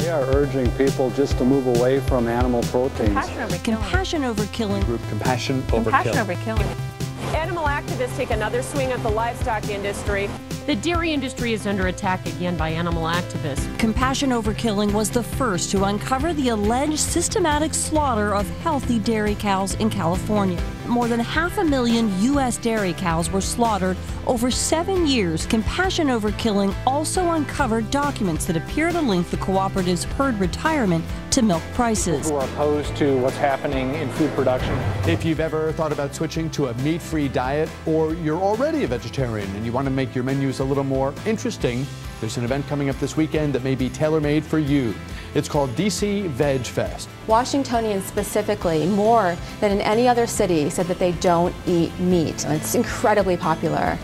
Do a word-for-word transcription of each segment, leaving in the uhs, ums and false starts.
We are urging people just to move away from animal proteins. Compassion over killing. Compassion over killing. Group compassion over killing. Compassion over killing. Animal activists take another swing at the livestock industry. The dairy industry is under attack again by animal activists. Compassion Over Killing was the first to uncover the alleged systematic slaughter of healthy dairy cows in California. More than half a million U S dairy cows were slaughtered over seven years. Compassion Over Killing also uncovered documents that appear to link the cooperative's herd retirement to milk prices. People who are opposed to what's happening in food production. If you've ever thought about switching to a meat-free diet, or you're already a vegetarian and you want to make your menus a little more interesting, there's an event coming up this weekend that may be tailor-made for you. It's called D C Veg Fest. Washingtonians specifically, more than in any other city, said that they don't eat meat. It's incredibly popular.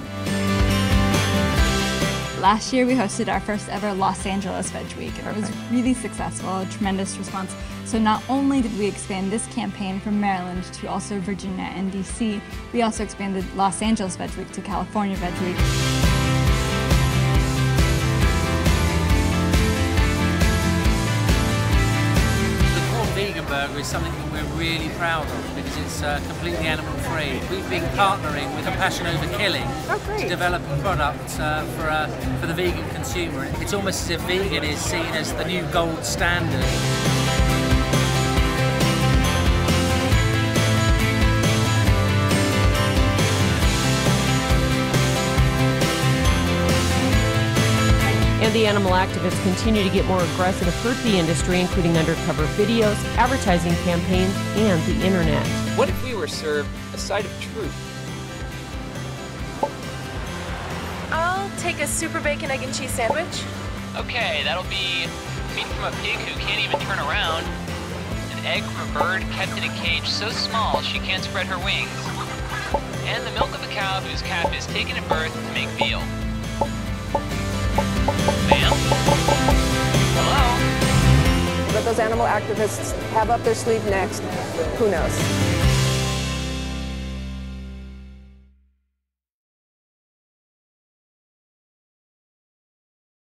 Last year we hosted our first ever Los Angeles Veg Week. It was really successful, a tremendous response. So not only did we expand this campaign from Maryland to also Virginia and D C, we also expanded Los Angeles Veg Week to California Veg Week. Burger is something that we're really proud of because it's uh, completely animal-free. We've been partnering with Compassion Over Killing oh, to develop a product uh, for, uh, for the vegan consumer. It's almost as if vegan is seen as the new gold standard. And the animal activists continue to get more aggressive to hurt the industry, including undercover videos, advertising campaigns, and the internet. What if we were served a side of truth? I'll take a super bacon, egg, and cheese sandwich. Okay, that'll be meat from a pig who can't even turn around, an egg from a bird kept in a cage so small she can't spread her wings, and the milk of a cow whose calf is taken at birth to make veal. Ma'am? Hello? What those animal activists have up their sleeve next, who knows?